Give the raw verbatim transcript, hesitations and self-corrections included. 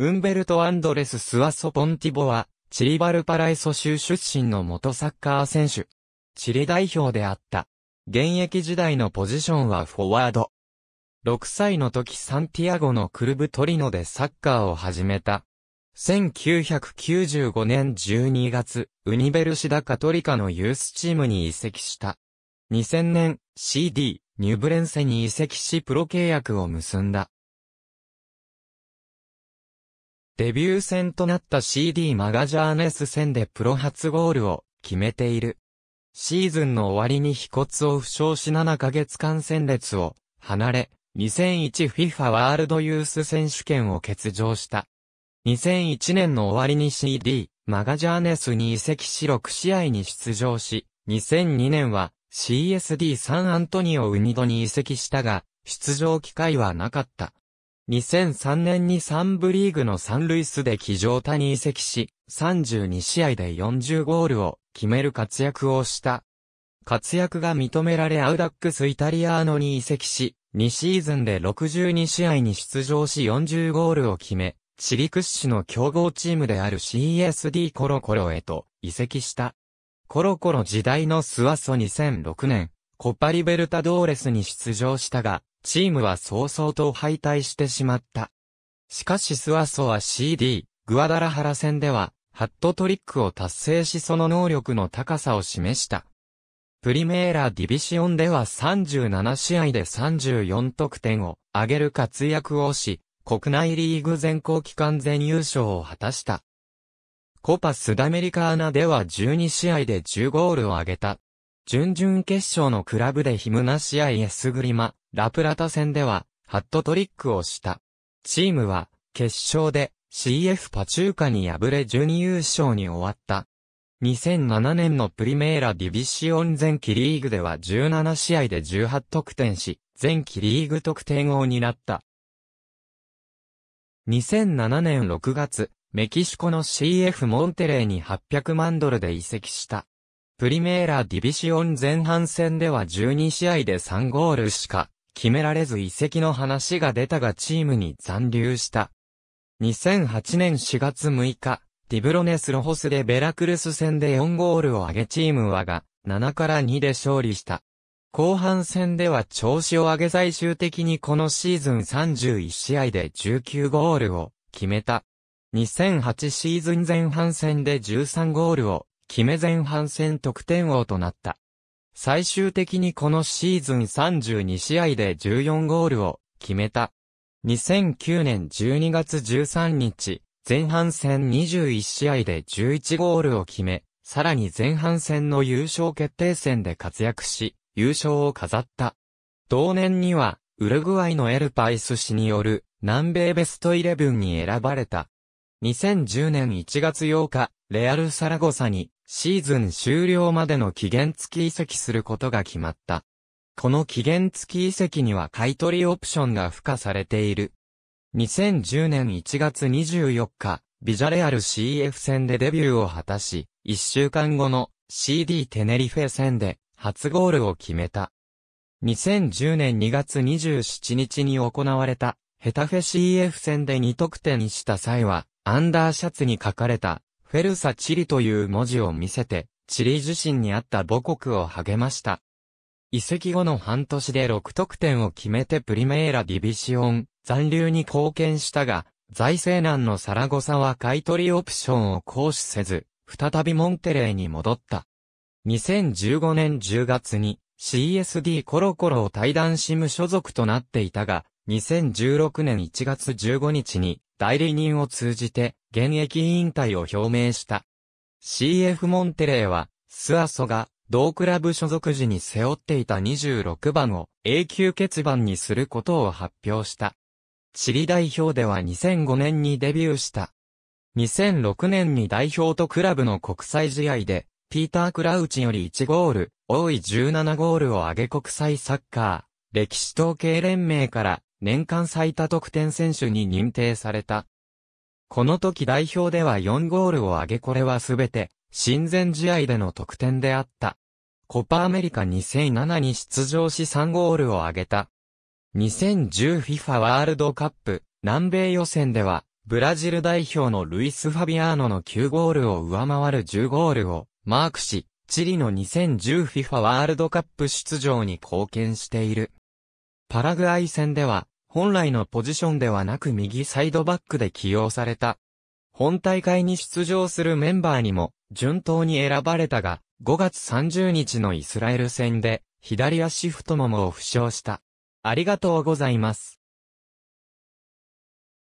ウンベルト・アンドレス・スアソ・ポンティボは、チリ・バルパライソ州出身の元サッカー選手。チリ代表であった。現役時代のポジションはフォワード。ろくさいの時サンティアゴのクルブトリノでサッカーを始めた。せんきゅうひゃくきゅうじゅうごねんじゅうにがつ、ウニベルシダ・カトリカのユースチームに移籍した。にせんねん、シーディー、ニュブレンセに移籍しプロ契約を結んだ。デビュー戦となった シーディー マガジャーネス戦でプロ初ゴールを決めている。シーズンの終わりに腓骨を負傷しななかげつかん戦列を離れ、にせんいち フィファ ワールドユース選手権を欠場した。にせんいちねんの終わりに シーディー、マガジャーネスに移籍しろくしあいに出場し、にせんにねんは シーエスディー サンアントニオ・ウニドに移籍したが、出場機会はなかった。にせんさんねんにさん部リーグのサンルイスで騎乗他に移籍し、さんじゅうにしあいでよんじゅうゴールを決める活躍をした。活躍が認められアウダックスイタリアーノに移籍し、にシーズンでろくじゅうにしあいに出場しよんじゅうゴールを決め、チリ屈指の強豪チームである シーエスディー コロコロへと移籍した。コロコロ時代のスアソにせんろくねん、コパリベルタドーレスに出場したが、チームは早々と敗退してしまった。しかしスアソは シーディー、グアダラハラ戦では、ハットトリックを達成しその能力の高さを示した。プリメーラディビシオンではさんじゅうななしあいでさんじゅうよん得点を上げる活躍をし、国内リーグ全校期間全優勝を果たした。コパスダメリカーナではじゅうにしあいでじゅうゴールを上げた。準々決勝のクラブでヒムナシアイエスグリマ、ラプラタ戦では、ハットトリックをした。チームは、決勝で シーエフ パチューカに敗れ準優勝に終わった。にせんななねんのプリメーラディビシオン前期リーグではじゅうななしあいでじゅうはち得点し、前期リーグ得点王になった。にせんななねんろくがつ、メキシコの シーエフ モンテレーにはっぴゃくまんドルで移籍した。プリメーラディビシオン前半戦ではじゅうにしあいでさんゴールしか決められず移籍の話が出たがチームに残留した。にせんはちねんしがつむいか、ティブロネスロホスでベラクルス戦でよんゴールを挙げチームはがななからにで勝利した。後半戦では調子を上げ最終的にこのシーズンさんじゅういちしあいでじゅうきゅうゴールを決めた。にせんはちシーズン前半戦でじゅうさんゴールを決め前半戦得点王となった。最終的にこのシーズンさんじゅうにしあいでじゅうよんゴールを決めた。にせんきゅうねんじゅうにがつじゅうさんにち、前半戦にじゅういちしあいでじゅういちゴールを決め、さらに前半戦の優勝決定戦で活躍し、優勝を飾った。同年には、ウルグアイのエルパイス氏による南米ベストイレブンに選ばれた。にせんじゅうねんいちがつようか、レアル・サラゴサに、シーズン終了までの期限付き移籍することが決まった。この期限付き移籍には買取オプションが付加されている。にせんじゅうねんいちがつにじゅうよっか、ビジャレアル シーエフ 戦でデビューを果たし、いっしゅうかんごの シーディー テネリフェ戦で初ゴールを決めた。にせんじゅうねんにがつにじゅうしちにちに行われたヘタフェ シーエフ 戦でに得点した際は、アンダーシャツに書かれたフェルサチリという文字を見せて、チリ自身にあった母国を励ました。移籍後の半年でろく得点を決めてプリメーラディビシオン残留に貢献したが、財政難のサラゴサは買取オプションを行使せず、再びモンテレーに戻った。にせんじゅうごねんじゅうがつに シーエスディー コロコロを退団し無所属となっていたが、にせんじゅうろくねんいちがつじゅうごにちに代理人を通じて現役引退を表明した。シーエフ モンテレーは、スアソが同クラブ所属時に背負っていたにじゅうろくばんを永久欠番にすることを発表した。チリ代表ではにせんごねんにデビューした。にせんろくねんに代表とクラブの国際試合で、ピーター・クラウチよりいちゴール、多いじゅうななゴールを挙げ国際サッカー、歴史統計連盟から年間最多得点選手に認定された。この時代表ではよんゴールを挙げこれはすべて、親善試合での得点であった。コパアメリカにせんななに出場しさんゴールを挙げた。にせんじゅう フィファ ワールドカップ南米予選ではブラジル代表のルイス・ファビアーノのきゅうゴールを上回るじゅうゴールをマークし、チリの にせんじゅう フィファ ワールドカップ出場に貢献している。パラグアイ戦では、本来のポジションではなく右サイドバックで起用された。本大会に出場するメンバーにも順当に選ばれたが、ごがつさんじゅうにちのイスラエル戦で左足太ももを負傷した。ありがとうございます。